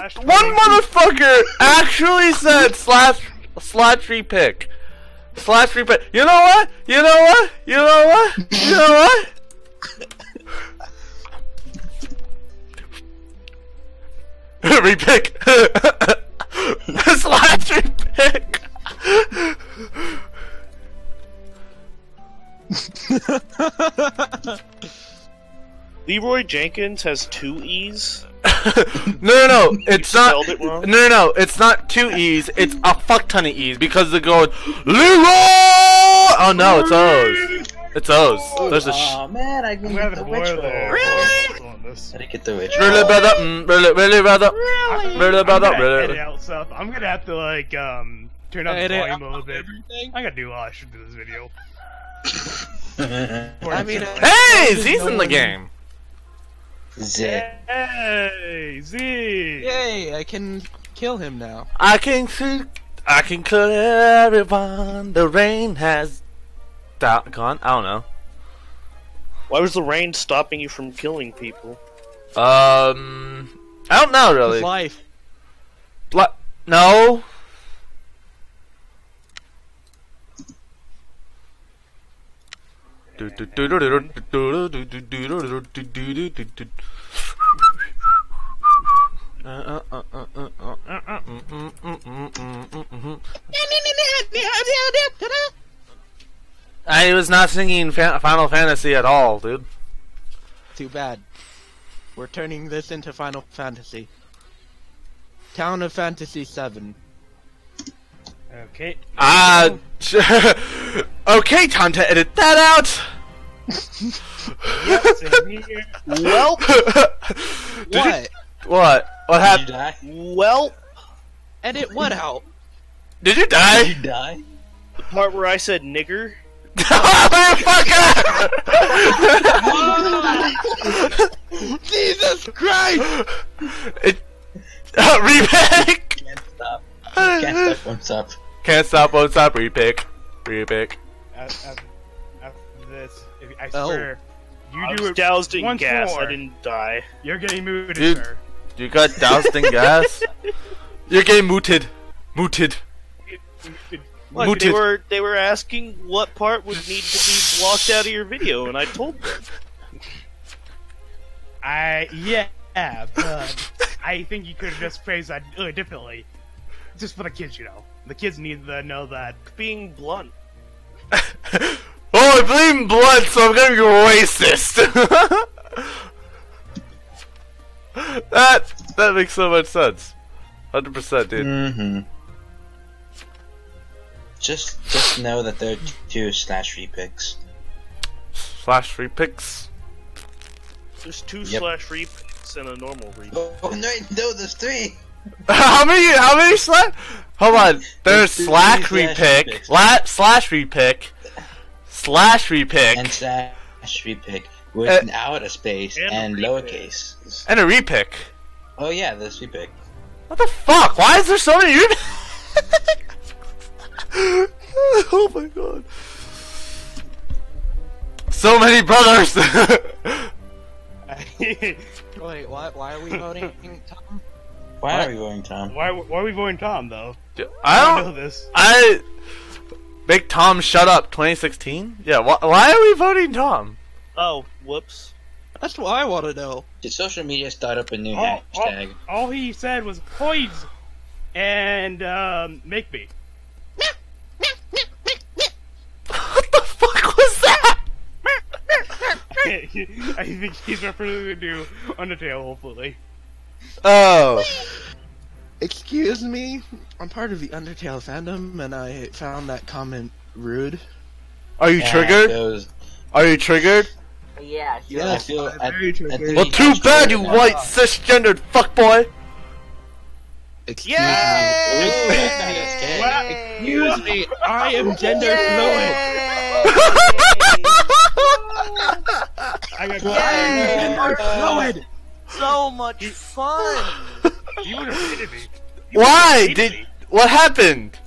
One motherfucker actually said SlashRepick. SlashRepick. You know what? You know what? You know what? You know what? Repick. SlashRepick. Leroy Jenkins has two E's. No, it's not. It no, it's not two E's. It's a fuck ton of E's because they're going Leroy. Oh no, it's O's. It's O's. There's a. Oh man, I didn't get the Witch roll. Really? I didn't get the Witch roll. Really, brother? Really, brother? Really, brother? Really? I'm gonna have to like turn up the volume a little bit. I gotta do all I should do this video. I mean, hey, Z's in the game. Z. Hey, Z. Yay! I can kill him now. I can kill everyone. The rain has gone. I don't know. Why was the rain stopping you from killing people? I don't know really. Life. No. I was not singing Final Fantasy at all, dude. Too bad. We're turning this into Final Fantasy. Town of Fantasy 7. Okay. Okay, time to edit that out. Yes, here. Welp. What? What happened? Welp. Edit what out? Did you die? Did you die? The part where I said nigger. Motherfucker! Jesus Christ! Repick. Can't stop. Can't stop. Won't stop. Can't stop. Won't stop. Repick. Repick. After this, I swear, you do it doused in gas. More. I didn't die. You're getting mooted, sir. You got doused in gas. You're getting mooted. Mooted. Look, mooted. They were asking what part would need to be blocked out of your video, and I told them. Yeah, but I think you could have just phrased that differently. Just for the kids, you know. The kids need to know that being blunt. Oh, I blame blood, so I'm gonna be racist. that makes so much sense. 100%, dude. Mm-hmm. Just know that there are two SlashRepicks. SlashRepicks. There's two SlashRepicks and a normal repick. Oh no, there's three. How many slash? Hold on. There's SlashRepick, SlashRepick, SlashRepick, and SlashRepick with an out of space and lowercase. And a repick. Oh yeah, there's repick. What the fuck? Why is there so many repicks? Oh my god. So many brothers. Wait, why are we voting Tom? Why are we voting Tom? Why are we voting Tom though? I don't know this. I make Tom shut up. 2016. Yeah. Why are we voting Tom? Oh, whoops. That's what I want to know. Did social media start up a new hashtag? All he said was poise and make me. What the fuck was that? I think he's referring to Undertale, hopefully. Oh. Excuse me? I'm part of the Undertale fandom, and I found that comment rude. Are you triggered? Are you triggered? Yeah, sure. Yeah, I feel very triggered. Well, too bad, you white cisgendered fuckboy! Excuse me. Well, excuse me, I am gender fluid! I got gender fluid! So much fun! You would have hated me. Why? What happened?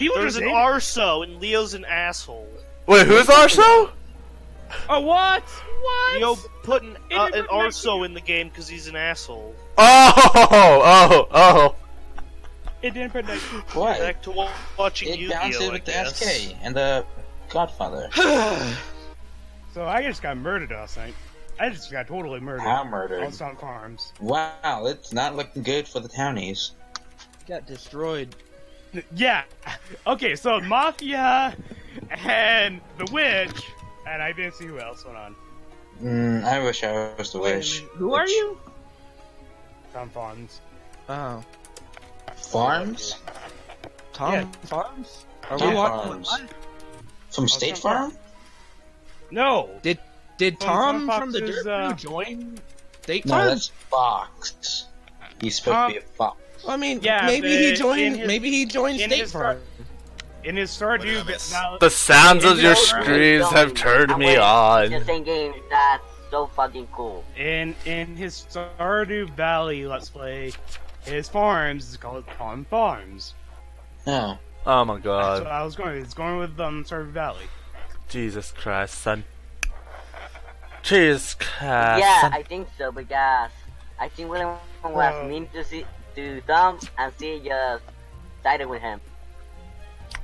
There's an arso and Leo's an asshole. Wait, who's arso? Oh, what? What? Yo, putting an Arso in the game because he's an asshole. Oh! It didn't protect you. What? Back to watching you. It bounced with the SK and the Godfather. So I just got murdered last night. I just got totally murdered. How murdered? On Stock Farms. Wow, it's not looking good for the townies. Got destroyed. Yeah. Okay, so Mafia and the Witch, and I didn't see who else went on. I wish I was the Witch. Who are you? Tom Farms. Oh. Farms? Tom Farms? Are we watching from State Farm? No. Did Tom from the Dirt Crew join State Farm? No, that's Fox. He's supposed to be a Fox. Well, I mean, yeah, maybe he joined State Farm. In his Stardew Valley. The sounds of your screams have turned me on. Just thinking that's so fucking cool. In his Stardew Valley Let's Play, his farms is called Tom Farms. Oh. Oh my god. That's what I was going. It's going with Stardew Valley. Jesus Christ, son. Jesus Christ. Yeah, son. I think so because I think William was mean to see to Tom and she just sided with him.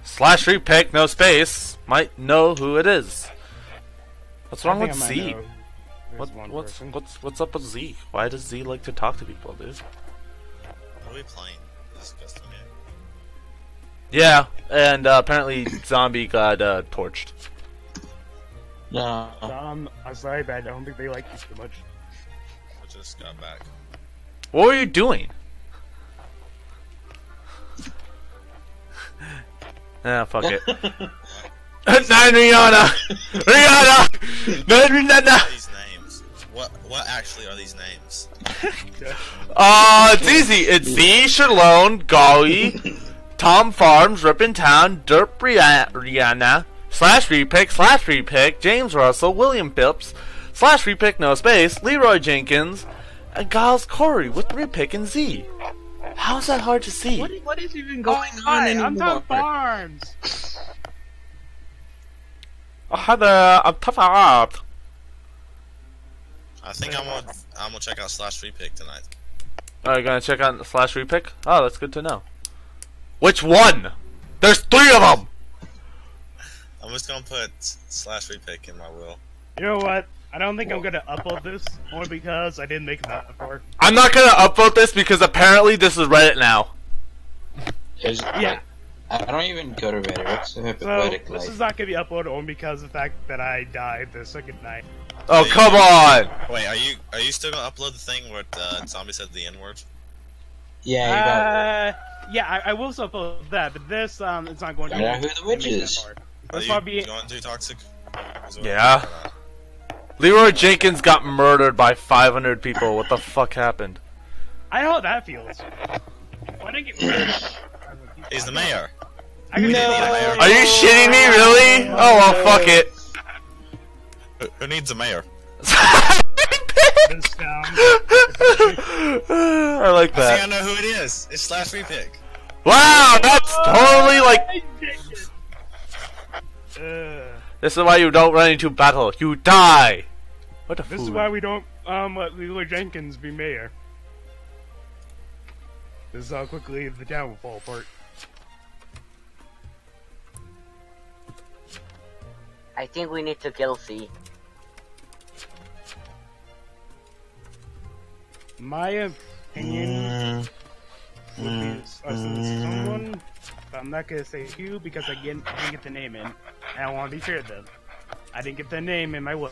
/repick, no space, might know who it is. What's wrong with Z? What's up with Z? Why does Z like to talk to people, dude? What are we playing? Disgusting game. Yeah, and apparently Zombie got torched. No. I'm sorry, but I don't think they like you too much. I just got back. What were you doing? Ah, fuck it. 9 Rihanna! Rihanna! 9 Rihanna! These names. What actually are these names? It's easy. It's Z, Shalone, Golly, Tom Farms, Rippin' Town, Derp Rihanna, /repick, James Russell, William Phips, /repick, no space, Leroy Jenkins, and Giles Corey with repick and Z. How is that hard to see? What is even going on anymore? I'm Tom Farms. Oh, hi there, I'm Tom Farms. I think I'm gonna check out /repick tonight. Are you gonna check out /repick? Oh, that's good to know. Which one? There's 3 of them. I'm just gonna put /repick in my will. You know what? I don't think I'm gonna upload this, only because I didn't make that before. I'm not gonna upload this because apparently this is Reddit now. Yeah. I don't even go to Reddit. It's hypocritical. So, this is not gonna be uploaded only because of the fact that I died the second night. Oh, come on! Wait, are you still gonna upload the thing where Zombie said the N-word? Yeah, you got it. Yeah, I will still upload that, but this, it's not going to be. I don't know who the witch is. Are you going to Toxic? Yeah. Leroy Jenkins got murdered by 500 people. What the fuck happened? I know how that feels. Why did I get murdered? He's the mayor. No. The mayor. Are you shitting me, really? Oh, well, fuck it. Who needs a mayor? I like that. I think I know who it is. It's /repick. Wow, that's totally like... This is why you don't run into battle. You die. What the fuck? This is why we don't let Leroy Jenkins be mayor. This is how quickly the town will fall apart. I think we need to kill C. My opinion would be someone. I'm not gonna say who because I didn't get the name in. I want to be fair then. I didn't get the name in my will.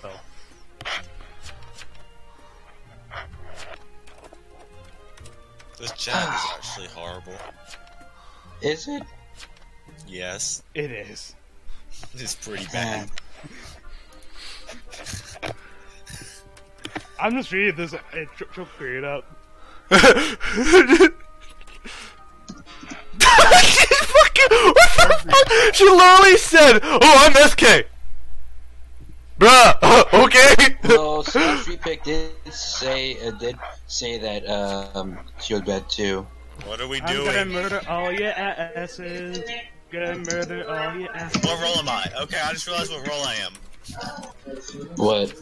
This chat is actually horrible. Is it? Yes. It is. It's pretty bad. I'm just reading this. She'll figure it out. She literally said, "Oh, I'm SK." Bruh, okay. Well, /repick did say that she was bad too. What are we doing? I'm gonna murder all your asses. Gonna murder all your asses. What role am I? Okay, I just realized what role I am. What?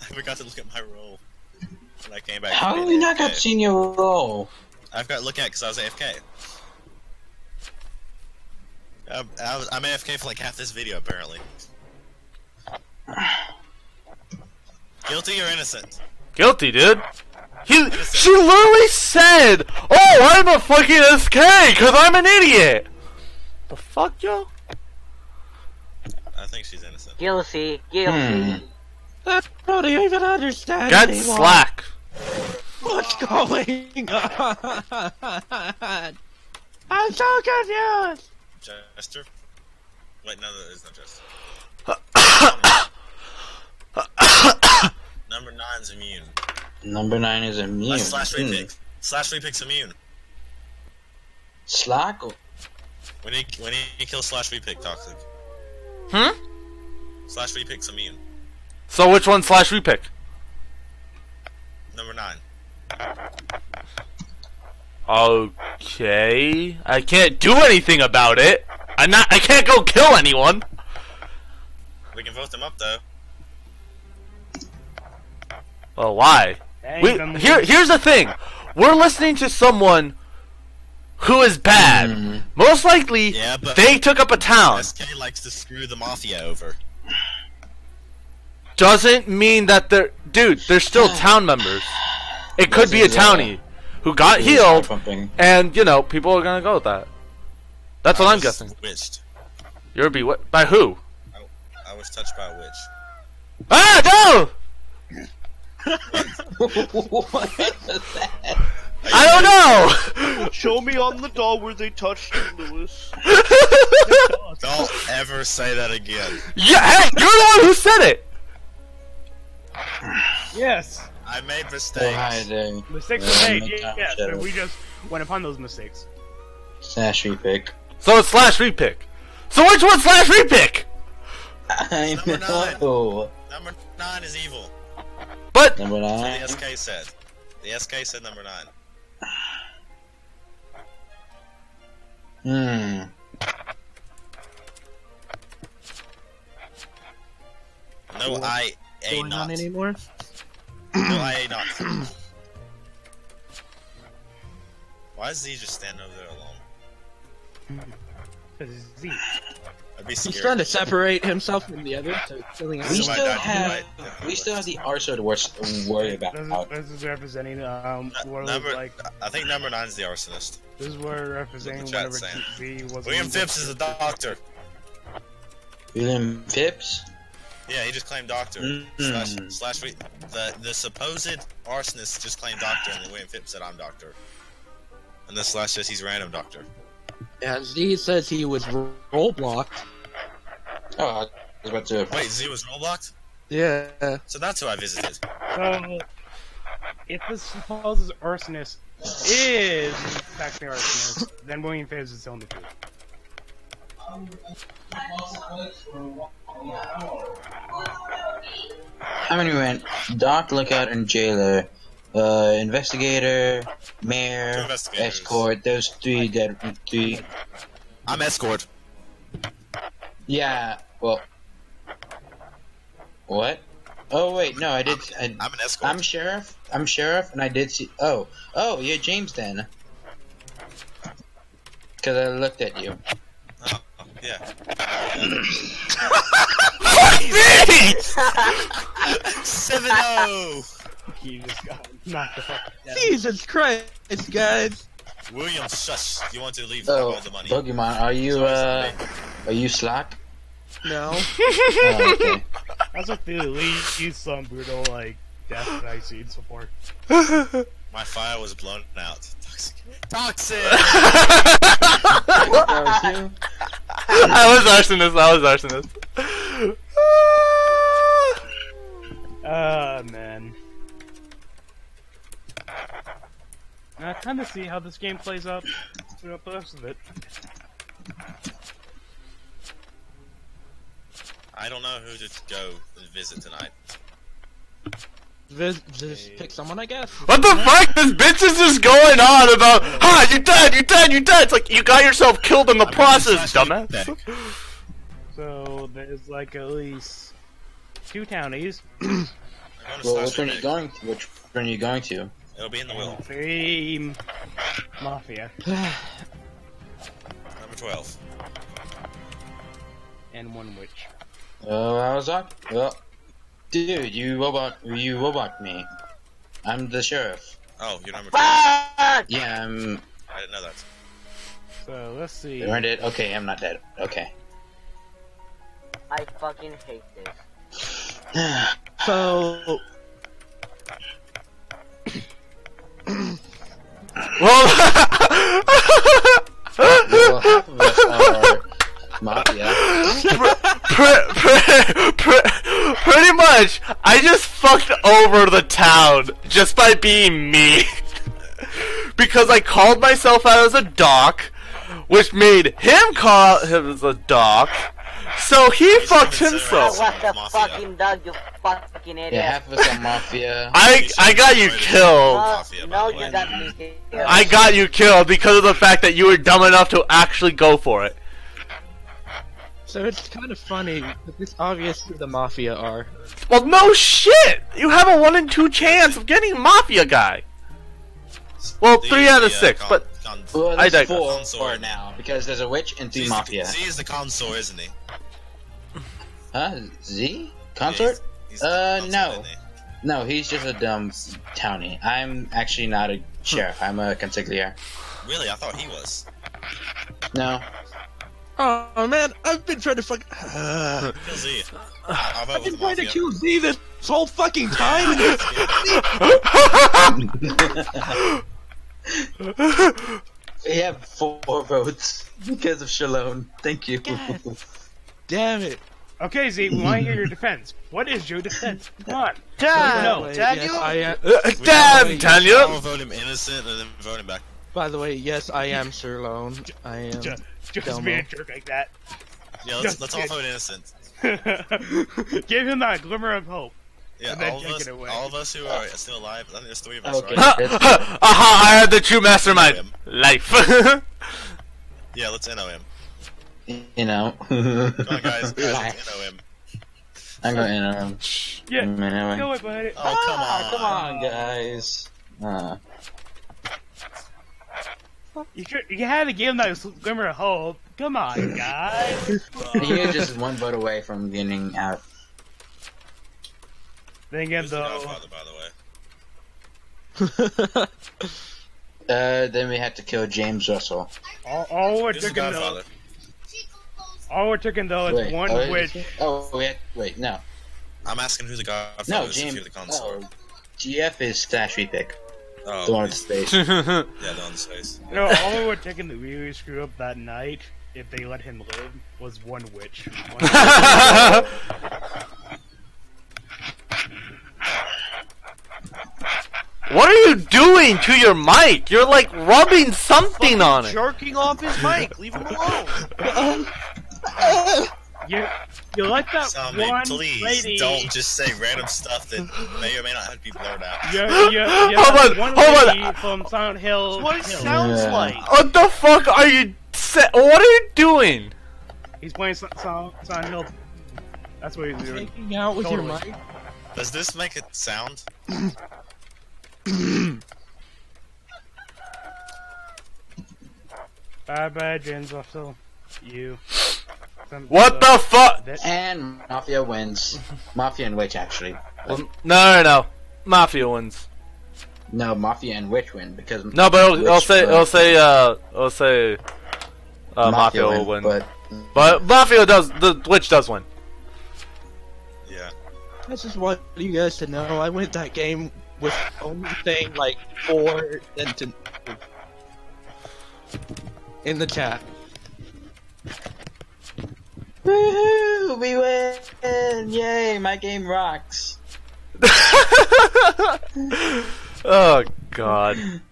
I forgot to look at my roll when I came back. How have you not got seen your roll? I forgot to look at it because I was AFK. I'm AFK for like half this video apparently. Guilty or innocent? Guilty, dude. She literally said, "Oh, I'm a fucking SK because I'm an idiot." The fuck, yo? I think she's innocent. Guilty. Guilty. That's not even understand. Got slack. What's going on? I'm so confused. Jester? Wait, no, there is no Jester. Number 9's immune. Number 9 is immune. Like SlashRepick. SlashRepick's immune. Slack? When he kills SlashRepick, toxic. Hmm? SlashRepick's immune. So which one SlashRepick? Number 9. Okay. I can't do anything about it. I can't go kill anyone. We can vote them up though. Well, why? Here's the thing. We're listening to someone who is bad. Most likely, yeah, they took up a town. SK likes to screw the Mafia over. Doesn't mean that they're... Dude, they're still town members. It could be a townie who got healed, and, you know, people are gonna go with that. That's what I'm guessing. Bewitched. You're bewitched. By who? I was touched by a witch. Ah, no! What is that? I don't know! Show me on the doll where they touched Lewis. Don't ever say that again. Yeah, hey, you're the one who said it! Yes. I made mistakes. Well, mistakes were made, yeah, but we just went upon those mistakes. SlashRepick. So it's SlashRepick. So which one's SlashRepick? I know. Number 9 is evil. But number 9. The SK said. The SK said number 9. No, I ain't not anymore. No, I ain't not. Why is Z just standing over there alone? Because it's Z. He's trying to separate himself from the other. So we still have the Arso to worry about. This is representing I think number 9 is the arsonist. This is where we're representing whatever Z was. William Phips is a doctor. William Phips? Yeah, he just claimed doctor. The supposed arsonist just claimed doctor, and then William Phips said I'm doctor. And the slash says he's random doctor. Yeah, Z says he was roll blocked. Oh, I was about to. Wait, Z was roll blocked? Yeah. So that's who I visited. So, if the supposed arsonist is actually arsonist, then William Phips is telling the truth. How many went? Doc, lookout, and jailer. Investigator, mayor, escort. Those three dead. Three. I'm escort. Yeah. Well. What? Oh wait, no, I did. I'm an escort. I'm sheriff. I'm sheriff, and I did see. Oh, oh, you're James then. Because I looked at you. Oh, yeah. Fuck 7-0. He just got knocked the fuck out. Jesus Christ, guys! William, shush! You want to leave all the money? Pokemon, are you slack? No. Oh, okay. That's what they leave. He's some brutal like death that I've seen before. My fire was blown out. Toxic. That was you? I was arsonist. Oh man. I kind of see how this game plays out throughout the rest of it. I don't know who to go and visit tonight. Just pick someone, I guess. What the fuck? This bitch is just going on about, ha, you died, you died, you died. It's like, you got yourself killed in the process, dumbass. So, there's like at least two townies. Well, which one are you going? Which one are you going to? It'll be in the will. Same Mafia. Number 12. And one witch. Oh, how was that? Oh. Dude, you robot me. I'm the sheriff. Oh, you're number 12. Yeah, I didn't know that. So let's see. You weren't dead? Okay, I'm not dead. Okay. I fucking hate this. So. Mafia. Pretty much, I just fucked over the town just by being me. Because I called myself out as a doc, which made him call him as a doc. So he fucked himself. What the fucking dog, you fucking idiot. Yeah, half of us are Mafia. I got you killed. No, you got me killed. I got you killed because of the fact that you were dumb enough to actually go for it. So it's kind of funny, but it's obvious who the Mafia are. Well, no shit! You have a 1 in 2 chance of getting a Mafia guy. Well, 3 out of 6, but well, I digress. 4 now, because there's a witch and 2 Mafia. Z is the consort, isn't he? Huh? Z? Consort? Yeah, he's consort, no. No, he's just a dumb townie. I'm actually not a sheriff, I'm a consigliere. Really? I thought he was. No. Oh man, I've been trying to fuck. Kill Z. I've been trying to kill Z this whole fucking time. We have 4 votes because of Shalom. Thank you. God. Damn it. Okay, Z, we want to hear your defense. What is your defense? Come on. Damn, Daniel. Damn, Daniel. I'll vote him innocent and then vote him back. By the way, yes, I am Shalom. I am. Just be a jerk like that. Yeah, let's all vote innocent. Give him that glimmer of hope. Yeah, all of us who are still alive, I think there's 3 of us, okay. Right? Aha, I had the true mastermind. Life. Yeah, let's NO him. You know. Come on, guys. Let's NO him. I'm going to NO him. Yeah, go it, buddy. Oh, come on, guys. You had to give him that glimmer of hope. Come on, guys. He is just 1 vote away from getting out. Then again, though. By the way. Then we have to kill James Russell. All we're taking though. All we're taking though is wait, one witch. Oh wait, wait, no. I'm asking who the Godfather no, is. James, if you're the consort. Oh, GF is SlashRepick. Oh, the one in space. Yeah, the one in space. No, all we were taking the really screw up that night, if they let him live, was one witch. What are you doing to your mic? You're like rubbing something on it. Jerking off his mic. Leave him alone. You let that Sammy, one please lady... don't just say random stuff that may or may not have to be blurred out. Yeah, hold on. From Silent Hill. That's what it sounds like. What the fuck are you? What are you doing? He's playing Silent Hill. That's what he's doing. Taking out with your mic. Does this make it sound? Bye, bye, James Russell. You. What the fuck? And Mafia wins. Mafia and Witch, actually. No. Mafia wins. No, Mafia and Witch win because. No, but I'll say Mafia will win. But Mafia does. The Witch does win. Yeah. I just want you guys to know I went that game with only saying like 4 sentences in the chat. Woohoo! We win! Yay! My game rocks! Oh, God.